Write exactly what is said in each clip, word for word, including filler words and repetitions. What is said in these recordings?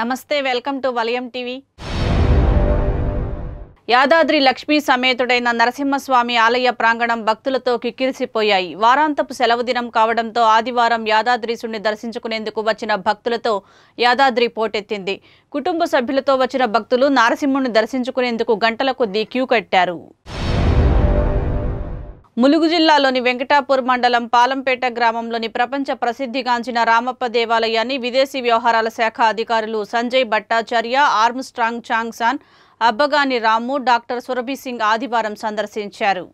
Namaste, welcome to Valayam T V. Yadadri Lakshmi Sametudaina Narsima Swami Alaya Pranganam Bhaktulato Kikirsipoyayi. Varantapu Selavu Dinam Kavadamto Adivaram Yadadri Sunni Darsinchukunenduku Vachina Bhaktulato Yadadri Potettindi. Kutumba Sabhyulato Vachina Bhaktulu Narasimhuni Darsinchukunenduku Gantala Koddi Queue Kattaru. Mulugu Jillaloni Venkata Pur Mandalam Palampeta Gramamloni Prapancha Prasidhiganchina Rama Padevalayani Videsi Vyoharala Shakha Adhikarulu Sanjay Battacharya, Armstrong Changsan, Abagani Ramu, Doctor Surabhi Singh Adivaram Sandra Singh Charu.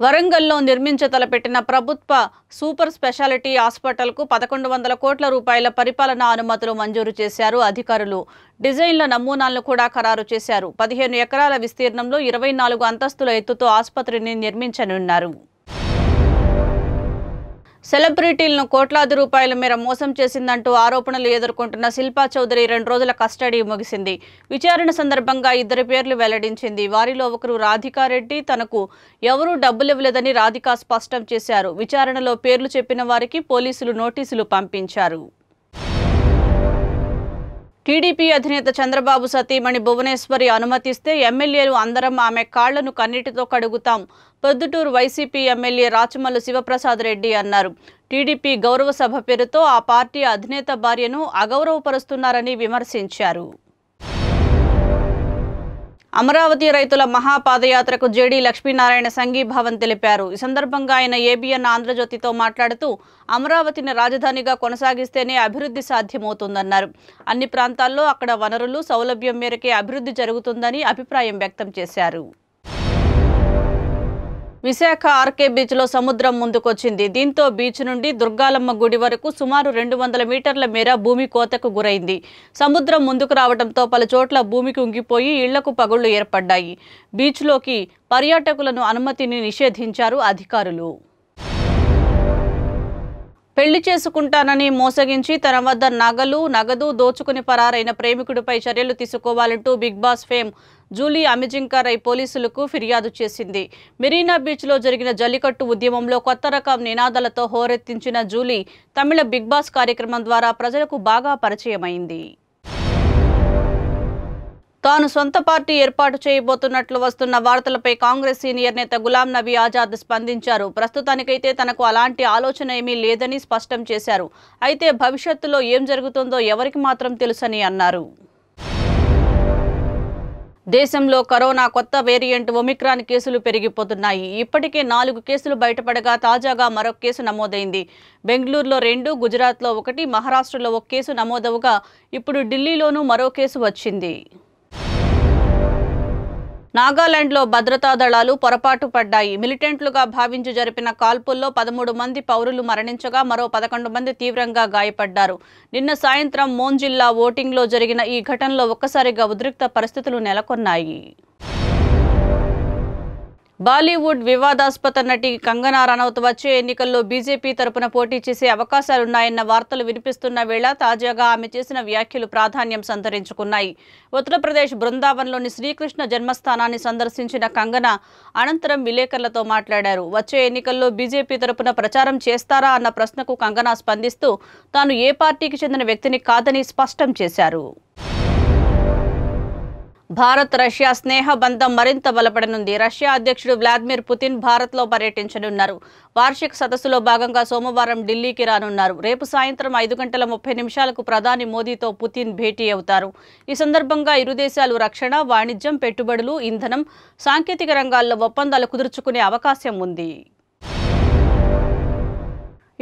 Varangallo Nirminchatalapetina Prabhutva Super Speciality Hospital ku eleven hundred కోట్ల రూపాయల పరిపాలన అనుమతులు మంజూరు చేశారు అధికారులు. డిజైన్ల నమూనాలను కూడా ఖరారు చేశారు. పదిహేను ఎకరాల విస్తీర్ణంలో ఇరవై నాలుగు అంతస్తుల ఎత్తుతో ఆసుపత్రిని నిర్మించనున్నారు. సెలబ్రిటీలను కోట్లాది రూపాయల మేర మోసం చేసిందంటూ ఆరోపణలు ఎదుర్కొంటున్న శిల్పా చౌదరి రెండు రోజుల కస్టడీ ముగిసింది. విచారణ సందర్భంగా ఇద్దరి పేర్లు వెల్లడించింది. వారిలో ఒకరు రాధికా రెడ్డి. తనకు ఎవరూ డబ్బులు ఇవ్వలేదని రాధికా స్పష్టం చేశారు. విచారణలో పేర్లు చెప్పిన వారికి పోలీసులు నోటీసులు పంపించారు. టీడీపీ అధినేత చంద్రబాబు సతీమణి భువనేశ్వరి అనుమతిస్తే ఎమ్మెల్యేలు అందరం ఆమె కాళ్లను కన్నీటితో కడుగుతాం పొద్దుటూరు వైసీపీ ఎమ్మెల్యే రాచమల్ల శివప్రసాద్ రెడ్డి అన్నారు. టీడీపీ గౌరవ సభ పేరుతో ఆ పార్టీ అధినేత భార్యను అగౌరవపరుస్తున్నారని విమర్శించారు. అమరావతి రైతుల మహాపాదయాత్రకు జేడీ లక్ష్మీనారాయణ సంగి భావం తెలిపారు. ఈ సందర్భంగా ఆయన ఏబీఎన్ ఆంధ్రజ్యోతితో మాట్లాడుతూ అమరావతిని రాజధానిగా కొనసాగిస్తేనే అభివృద్ధి సాధ్యమవుతుందన్నారు. అన్ని ప్రాంతాల్లో అక్కడ వనరులు సౌలభ్యం మేరకే అభివృద్ధి జరుగుతుందని అభిప్రాయం వ్యక్తం చేశారు. విశాఖ ఆర్కే బీచ్లో సముద్రం ముందుకొచ్చింది. దీంతో బీచ్ నుండి దుర్గాలమ్మ గుడి వరకు సుమారు రెండు వందల మీటర్ల మేర భూమి కోతకు గురైంది. సముద్రం ముందుకు రావడంతో పలు చోట్ల భూమికి ఉంగిపోయి ఇళ్లకు పగుళ్లు ఏర్పడ్డాయి. బీచ్లోకి పర్యాటకులను అనుమతిని నిషేధించారు అధికారులు. పెళ్లి చేసుకుంటానని మోసగించి తన వద్ద నగలు నగదు దోచుకుని పరారైన ప్రేమికుడిపై చర్యలు తీసుకోవాలంటూ బిగ్ బాస్ ఫేమ్ జూలీ అమిజింకా రై పోలీసులకు ఫిర్యాదు చేసింది. మెరీనా బీచ్లో జరిగిన జల్లికట్టు ఉద్యమంలో కొత్త రకం నినాదాలతో హోరెత్తించిన జూలీ తమిళ బిగ్ బాస్ కార్యక్రమం ద్వారా ప్రజలకు బాగా పరిచయమైంది. తాను సొంత పార్టీ ఏర్పాటు చేయబోతున్నట్లు వస్తున్న వార్తలపై కాంగ్రెస్ సీనియర్ నేత గులాం నబీ ఆజాద్ స్పందించారు. ప్రస్తుతానికైతే తనకు అలాంటి ఆలోచన ఏమీ లేదని స్పష్టం చేశారు. అయితే భవిష్యత్తులో ఏం జరుగుతుందో ఎవరికి మాత్రం తెలుసని అన్నారు. దేశంలో కరోనా కొత్త వేరియంట్ ఒమిక్రాన్ కేసులు పెరిగిపోతున్నాయి. ఇప్పటికే నాలుగు కేసులు బయటపడగా తాజాగా మరో కేసు నమోదైంది. బెంగళూరులో రెండు, గుజరాత్లో ఒకటి, మహారాష్ట్రలో ఒక కేసు నమోదవగా ఇప్పుడు ఢిల్లీలోనూ మరో కేసు వచ్చింది. నాగాలాండ్లో భద్రతా దళాలు పొరపాటు పడ్డాయి. మిలిటెంట్లుగా భావించి జరిపిన కాల్పుల్లో పదమూడు మంది పౌరులు మరణించగా మరో పదకొండు మంది తీవ్రంగా గాయపడ్డారు. నిన్న సాయంత్రం మోన్ జిల్లా ఓటింగ్లో జరిగిన ఈ ఘటనలో ఒక్కసారిగా ఉద్రిక్త పరిస్థితులు నెలకొన్నాయి. బాలీవుడ్ వివాదాస్పద నటి కంగనా రనౌత్ వచ్చే ఎన్నికల్లో బీజేపీ తరపున పోటీ చేసే అవకాశాలున్నాయన్న వార్తలు వినిపిస్తున్న వేళ తాజాగా ఆమె చేసిన వ్యాఖ్యలు ప్రాధాన్యం సంతరించుకున్నాయి. ఉత్తరప్రదేశ్ బృందావన్లోని శ్రీకృష్ణ జన్మస్థానాన్ని సందర్శించిన కంగనా అనంతరం విలేకరులతో మాట్లాడారు. వచ్చే ఎన్నికల్లో బీజేపీ తరపున ప్రచారం చేస్తారా అన్న ప్రశ్నకు కంగనా స్పందిస్తూ తాను ఏ పార్టీకి చెందిన వ్యక్తిని కాదని స్పష్టం చేశారు. భారత్ రష్యా స్నేహ బంధం మరింత బలపడనుంది. రష్యా అధ్యక్షుడు వ్లాదిమిర్ పుతిన్ భారత్లో పర్యటించనున్నారు. వార్షిక సదస్సులో భాగంగా సోమవారం ఢిల్లీకి రానున్నారు. రేపు సాయంత్రం ఐదు గంటల ముప్పై నిమిషాలకు ప్రధాని మోదీతో పుతిన్ భేటీ అవుతారు. ఈ సందర్భంగా ఇరు దేశాలు రక్షణ, వాణిజ్యం, పెట్టుబడులు, ఇంధనం, సాంకేతిక రంగాల్లో ఒప్పందాలు కుదుర్చుకునే అవకాశం ఉంది.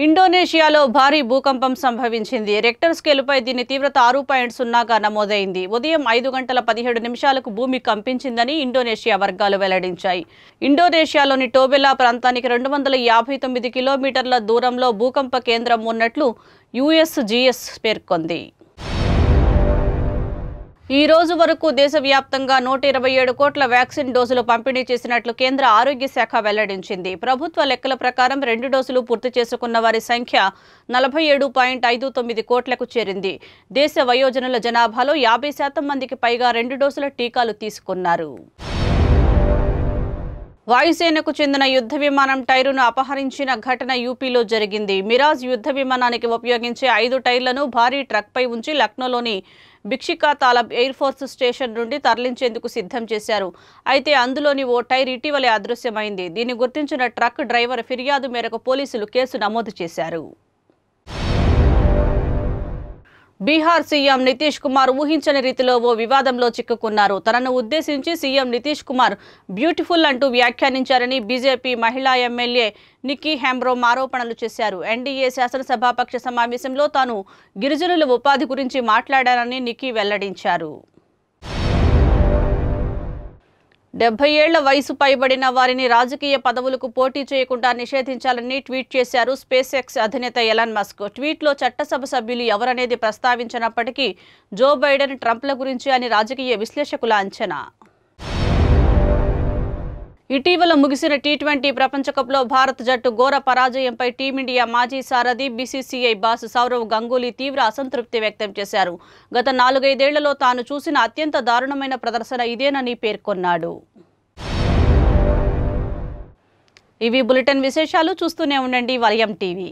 ఇండోనేషియాలో భారీ భూకంపం సంభవించింది. రెక్టర్ స్కేలుపై దీని తీవ్రత ఆరు పాయింట్ సున్నాగా నమోదైంది. ఉదయం ఐదు గంటల పదిహేడు నిమిషాలకు భూమి కంపించిందని ఇండోనేషియా వర్గాలు వెల్లడించాయి. ఇండోనేషియాలోని టోబెలా ప్రాంతానికి రెండు వందల యాభై తొమ్మిది కిలోమీటర్ల దూరంలో భూకంప కేంద్రం ఉన్నట్లు యూఎస్జీఎస్ పేర్కొంది. ఈ రోజు వరకు దేశవ్యాప్తంగా నూట ఇరవై ఏడు కోట్ల వ్యాక్సిన్ డోసులు పంపిణీ చేసినట్లు కేంద్ర ఆరోగ్య శాఖ వెల్లడించింది. ప్రభుత్వ లెక్కల ప్రకారం రెండు డోసులు పూర్తి చేసుకున్న వారి సంఖ్య నలభై ఏడు పాయింట్ ఐదు తొమ్మిది కోట్లకు చేరింది. దేశ వయోజనుల జనాభాలో యాభై శాతం మందికి పైగా రెండు డోసుల టీకాలు తీసుకున్నారు. వాయుసేనకు చెందిన యుద్ధ విమానం టైరును అపహరించిన ఘటన యూపీలో జరిగింది. మిరాజ్ యుద్ధ విమానానికి ఉపయోగించే ఐదు టైర్లను భారీ ట్రక్పై ఉంచి లక్నోలోని Bakshi ka Talab air force station నుండి తరలించేందుకు సిద్ధం చేశారు. అయితే అందులోని ఓ టైర్ ఇటీవలే అదృశ్యమైంది. దీన్ని గుర్తించిన ట్రక్ డ్రైవర్ ఫిర్యాదు మేరకు పోలీసులు కేసు నమోదు చేశారు. బీహార్ సీఎం నితీష్ కుమార్ ఊహించని రీతిలో ఓ వివాదంలో చిక్కుకున్నారు. తనను ఉద్దేశించి సీఎం నితీష్ కుమార్ బ్యూటిఫుల్ అంటూ వ్యాఖ్యానించారని బీజేపీ మహిళా ఎమ్మెల్యే నిక్కీ హెమ్బ్రోమ్ ఆరోపణలు చేశారు. ఎన్డీఏ శాసనసభాపక్ష సమావేశంలో తాను గిరిజనుల ఉపాధి గురించి మాట్లాడానని నిక్కీ వెల్లడించారు. డెబ్బై ఏళ్ల వయసు పైబడిన వారిని రాజకీయ పదవులకు పోటీ చేయకుండా నిషేధించాలని ట్వీట్ చేశారు స్పేస్ ఎక్స్ అధినేత ఎలాన్ మస్క్. ట్వీట్లో చట్టసభ సభ్యులు ఎవరనేది ప్రస్తావించినప్పటికీ జో బైడెన్, ట్రంప్ల గురించి అని రాజకీయ విశ్లేషకుల అంచనా. ఇటీవల ముగిసిన టీ ట్వంటీ ప్రపంచకప్లో భారత జట్టు ఘోర పరాజయంపై టీమిండియా మాజీ సారథి బీసీసీఐ బాస్ సౌరవ్ గంగూలీ తీవ్ర అసంతృప్తి వ్యక్తం చేశారు. గత నాలుగైదేళ్లలో తాను చూసిన అత్యంత దారుణమైన ప్రదర్శన ఇదేనని పేర్కొన్నాడు. ఇవి బులెటిన్ విశేషాలు. చూస్తూనే ఉండండి వలయం టీవీ.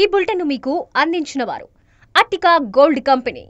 ఈ బులెటిన్ మీకు అందించిన వారు అట్టికా గోల్డ్ కంపెనీ.